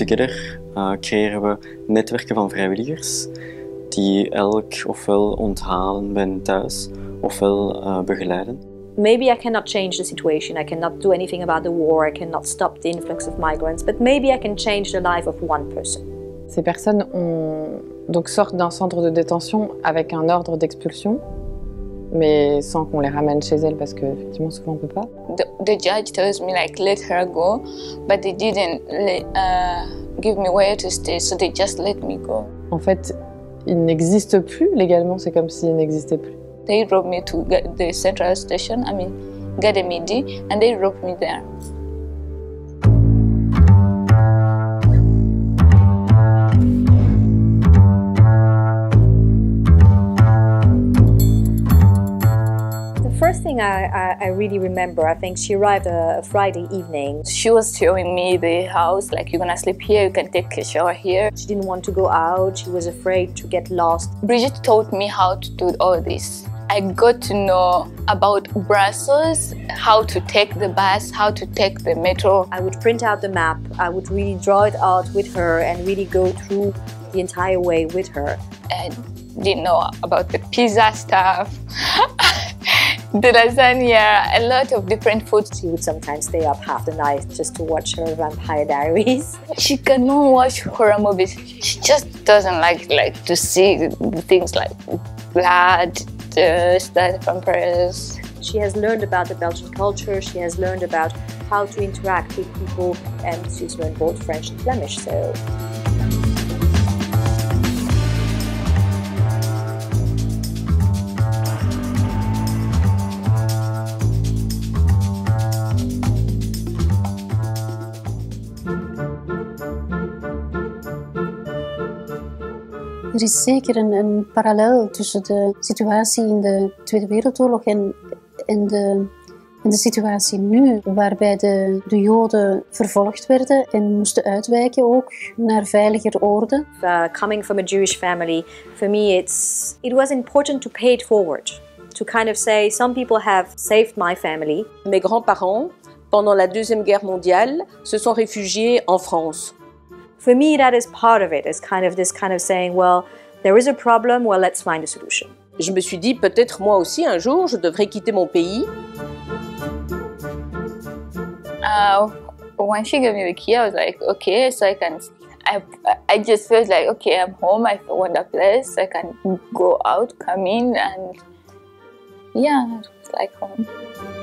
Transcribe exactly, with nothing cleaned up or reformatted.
UpTogether uh, creëren we netwerken van vrijwilligers die elk ofwel onthalen bij thuis ofwel uh, begeleiden. Maybe I cannot change the situation, I cannot do anything about the war, I cannot stop the influx of migrants, but maybe I can change the life of one person. Ces personnes ont, donc sortent d'un centre de détention avec un ordre d'expulsion, mais sans qu'on les ramène chez elles parce que effectivement souvent on peut pas. The, the judge tells me like let her go, but they didn't let, uh, give me where to stay, so they just let me go. En fait, ils n'existent plus légalement, c'est comme s'ils n'existaient plus. They drove me to the central station, I mean, Gademidi, and they dropped me there. The first thing I, I, I really remember, I think she arrived a, a Friday evening. She was showing me the house, like you're gonna sleep here, you can take a shower here. She didn't want to go out, she was afraid to get lost. Bridget taught me how to do all this. I got to know about Brussels, how to take the bus, how to take the metro. I would print out the map, I would really draw it out with her and really go through the entire way with her. I didn't know about the pizza stuff, the lasagna, a lot of different foods. She would sometimes stay up half the night just to watch her Vampire Diaries. She cannot watch horror movies. She just doesn't like, like to see things like blood, that vampires. She has learned about the Belgian culture, she has learned about how to interact with people, and she's learned both French and Flemish, so... Er is zeker een, een parallel tussen de situatie in de Tweede Wereldoorlog en, en, de, en de situatie nu, waarbij de, de Joden vervolgd werden en moesten uitwijken ook naar veiliger oorden. Uh, coming from a Jewish family, for me it's it was important to pay it forward, to kind of say some people have saved my family. Mes grands-parents, pendant la Deuxième Guerre mondiale, se sont réfugiés en France. For me, that is part of it. It's kind of this kind of saying, well, there is a problem, well, let's find a solution. Je me suis dit, peut-être moi aussi, un jour, je devrais quitter mon pays. Uh, when she gave me the key, I was like, okay, so I can... I, I just felt like, okay, I'm home, I found a place, I can go out, come in, and yeah, it's like home.